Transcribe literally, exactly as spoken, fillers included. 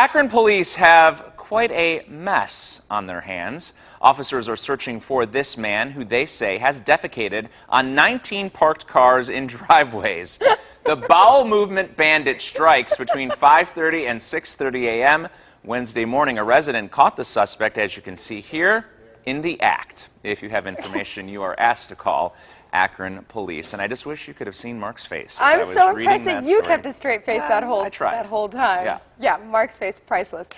Akron police have quite a mess on their hands. Officers are searching for this man who they say has defecated on nineteen parked cars in driveways. The bowel movement bandit strikes between five thirty and six thirty a m Wednesday morning. A resident caught the suspect, as you can see here, in the act. If you have information, you are asked to call Akron police. And I just wish you could have seen Mark's face. I'm so impressed that you kept a straight face that whole, that whole time. Yeah. Yeah, Mark's face, priceless.